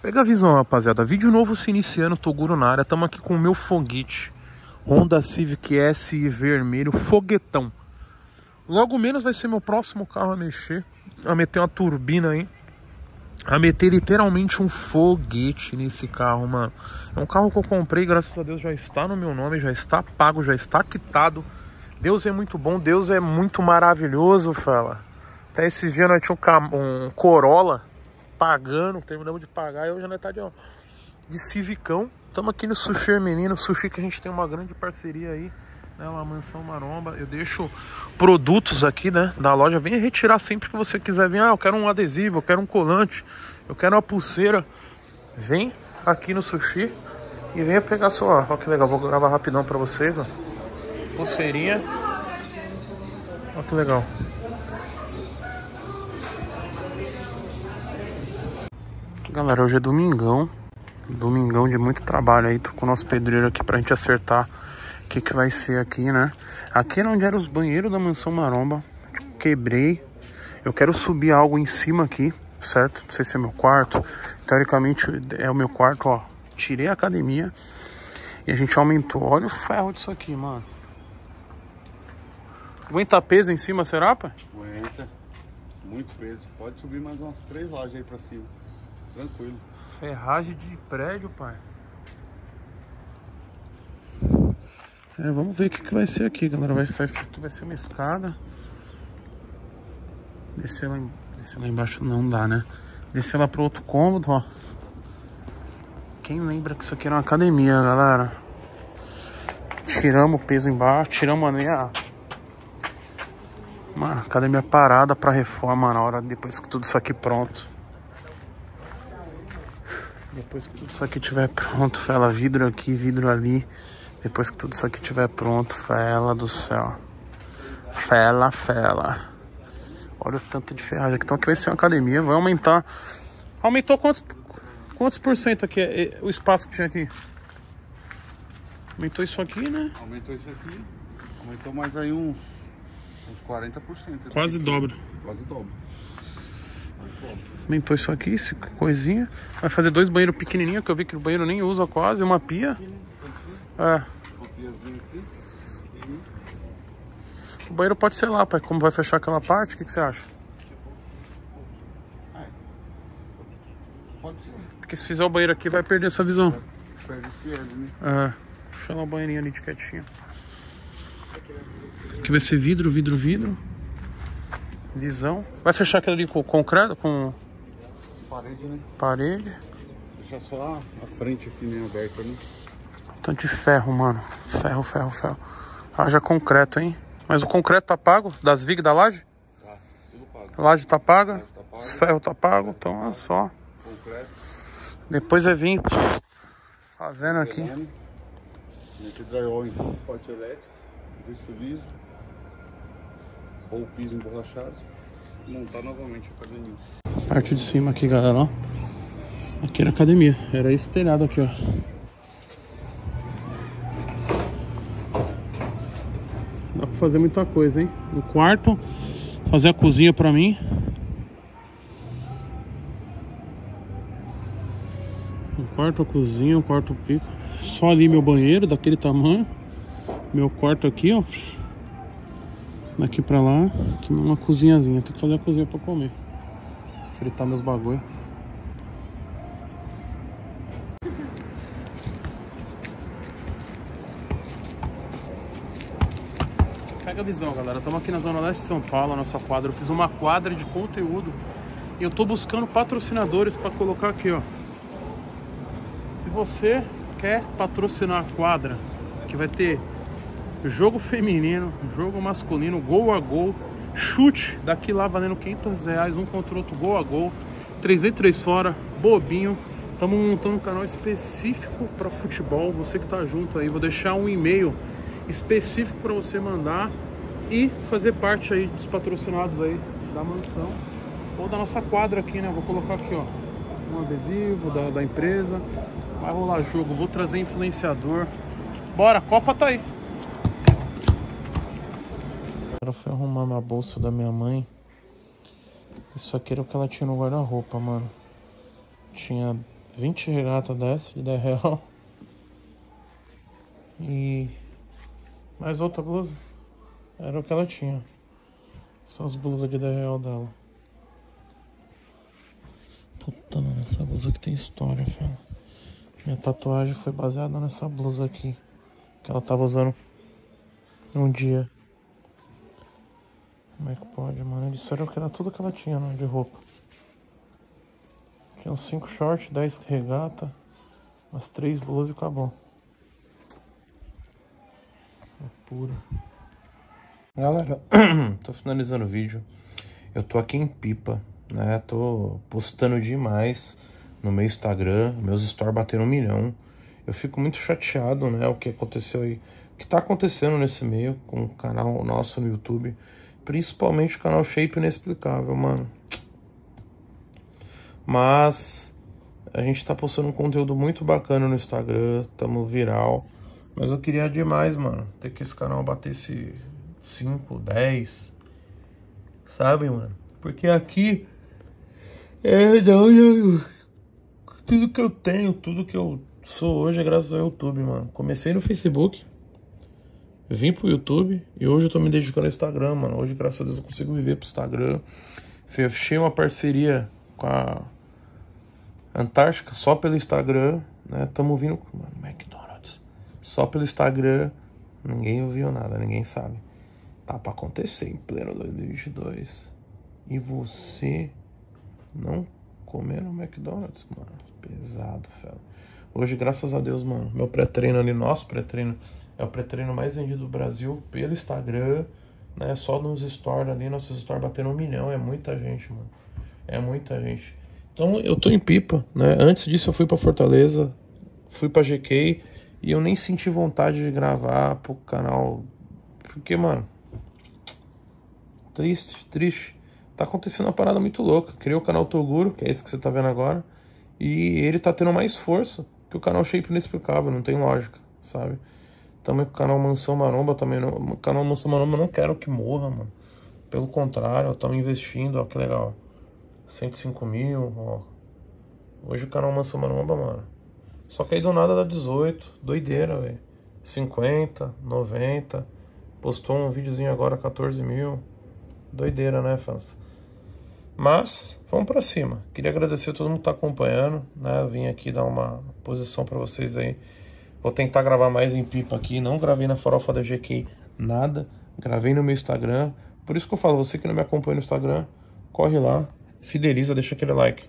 Pega a visão, rapaziada. Vídeo novo se iniciando, Toguro na área. Tamo aqui com o meu foguete. Honda Civic SI vermelho, foguetão. Logo menos vai ser meu próximo carro a mexer. A meter uma turbina aí. A meter literalmente um foguete nesse carro, mano. É um carro que eu comprei, graças a Deus já está no meu nome, já está pago, já está quitado. Deus é muito bom, Deus é muito maravilhoso, fala. Até esses dias nós tínhamos um Corolla pagando, terminamos de pagar, e hoje nós tá de Civicão. Estamos aqui no Sushi Menino, Sushi, que a gente tem uma grande parceria aí, né, uma Mansão Maromba. Eu deixo produtos aqui, né, da loja. Venha retirar sempre que você quiser. Vem, ah, eu quero um adesivo, eu quero um colante, eu quero uma pulseira. Vem aqui no Sushi e venha pegar sua... Olha que legal, vou gravar rapidão pra vocês, ó. Pulseirinha. Olha que legal. Galera, hoje é domingão. Domingão de muito trabalho aí. Tô com o nosso pedreiro aqui pra gente acertar o que que vai ser aqui, né? Aqui era onde eram os banheiros da Mansão Maromba. Quebrei. Eu quero subir algo em cima aqui, certo? Não sei se é meu quarto. Teoricamente é o meu quarto, ó. Tirei a academia e a gente aumentou. Olha o ferro disso aqui, mano. Aguenta peso em cima, será, pá? Aguenta. Muito peso. Pode subir mais umas 3 lajes aí pra cima. Tranquilo. Ferragem de prédio, pai. É, vamos ver o que que vai ser aqui, galera. Vai ser uma escada. Descer lá embaixo não dá, né? Descer lá pro outro cômodo, ó. Quem lembra que isso aqui era uma academia, galera? Tiramos o peso embaixo. Tiramos ali a... Mano, academia parada pra reforma na hora. Depois que tudo isso aqui pronto. Depois que tudo isso aqui tiver pronto, fala, vidro aqui, vidro ali. Depois que tudo isso aqui tiver pronto, fela do céu. Fela. Olha o tanto de ferragem aqui. Então aqui vai ser uma academia, vai aumentar. Aumentou quantos por cento aqui é o espaço que tinha aqui? Aumentou isso aqui, né? Aumentou isso aqui. Aumentou mais aí uns 40%. Quase dobra. Quase dobra. Aumentou isso aqui, essa coisinha. Vai fazer 2 banheiros pequenininhos, que eu vi que o banheiro nem usa quase, uma pia. É. O banheiro pode ser lá, pai. Como vai fechar aquela parte, o que que você acha? Porque se fizer o banheiro aqui, vai perder essa visão. É. Deixa lá o banheirinho ali de quietinho. Aqui vai ser vidro. Visão. Vai fechar aquilo ali com concreto? Com parede, né? Parede. Deixar só a frente aqui meio aberta, né? Tanto de ferro, mano. Ferro. Haja concreto, hein? Mas o concreto tá pago? Das vigas da laje? Tá, tudo pago. A laje tá paga? Os ferros tá pago, então é só. Concreto. Depois é vir fazendo aqui. Aqui drywall em porte elétrico, visto liso. Ou o piso emborrachado. Montar novamente a academia. Parte de cima aqui, galera, ó. Aqui era a academia. Era esse telhado aqui, ó. Dá pra fazer muita coisa, hein? No quarto. Fazer a cozinha pra mim. O quarto, a cozinha, o quarto, o pico. Só ali meu banheiro, daquele tamanho. Meu quarto aqui, ó. Daqui pra lá, aqui uma cozinhazinha. Tem que fazer a cozinha pra comer. Fritar meus bagulho. Pega a visão, galera. Estamos aqui na Zona Leste de São Paulo, a nossa quadra. Eu fiz uma quadra de conteúdo. E eu tô buscando patrocinadores pra colocar aqui, ó. Se você quer patrocinar a quadra, que vai ter... jogo feminino, jogo masculino, gol a gol, chute daqui lá valendo R$500, um contra o outro, gol a gol, 3x3 fora, bobinho. Estamos montando um canal específico para futebol. Você que tá junto aí, vou deixar um e-mail específico para você mandar e fazer parte aí dos patrocinados aí da mansão ou da nossa quadra aqui, né? Vou colocar aqui, ó, um adesivo da empresa. Vai rolar jogo, vou trazer influenciador. Bora, Copa tá aí. Eu fui arrumar minha bolsa da minha mãe. Isso aqui era o que ela tinha no guarda-roupa, mano. Tinha 20 regata dessa de R$10. E mais outra blusa. Era o que ela tinha. São as blusas de R$10 dela. Puta, mano, essa blusa aqui tem história, velho. Minha tatuagem foi baseada nessa blusa aqui, que ela tava usando um dia. Como é que pode, mano? Isso era tudo que ela tinha, né, de roupa. Tinha uns 5 shorts, 10 regata, umas 3 blusas e acabou. Pura. Galera, tô finalizando o vídeo. Eu tô aqui em Pipa, né? Tô postando demais no meu Instagram, meus stories bateram 1 milhão. Eu fico muito chateado, né? O que aconteceu aí, o que tá acontecendo nesse meio com o canal nosso no YouTube, principalmente o canal Shape Inexplicável, mano. Mas a gente tá postando um conteúdo muito bacana no Instagram, tamo viral. Mas eu queria demais, mano, ter que esse canal batesse 5, 10, sabe, mano? Porque aqui é de onde eu... Tudo que eu tenho, tudo que eu sou hoje é graças ao YouTube, mano. Comecei no Facebook, vim pro YouTube e hoje eu tô me dedicando ao Instagram, mano. Hoje, graças a Deus, eu consigo viver pro Instagram. Fechei uma parceria com a Antártica só pelo Instagram, né? Tamo vindo com McDonald's só pelo Instagram. Ninguém ouviu nada, ninguém sabe. Tá pra acontecer em pleno 2022. E você não comer no McDonald's, mano. Pesado, fela. Hoje, graças a Deus, mano, meu pré-treino ali, nosso pré-treino, é o pré-treino mais vendido do Brasil pelo Instagram, né? Só nos stores ali, nossos stores bateram 1 milhão. É muita gente, mano. É muita gente. Então, eu tô em Pipa, né? Antes disso, eu fui pra Fortaleza, fui pra GK e eu nem senti vontade de gravar pro canal. Porque, mano, triste, triste. Tá acontecendo uma parada muito louca. Criei o canal Toguro, que é esse que você tá vendo agora. E ele tá tendo mais força que o canal Shape Inexplicável, não tem lógica, sabe? Também com o canal Mansão Maromba também não... O canal Mansão Maromba eu não quero que morra, mano. Pelo contrário, eu tava investindo, ó, que legal. 105 mil, ó. Hoje o canal Mansão Maromba, mano. Só que aí do nada dá 18, doideira, velho. 50, 90. Postou um videozinho agora, 14 mil. Doideira, né, fãs? Mas, vamos pra cima. Queria agradecer a todo mundo que tá acompanhando, né? Vim aqui dar uma posição pra vocês aí. Vou tentar gravar mais em Pipa aqui. Não gravei na Farofa da GQ nada. Gravei no meu Instagram. Por isso que eu falo, você que não me acompanha no Instagram, corre lá, fideliza, deixa aquele like.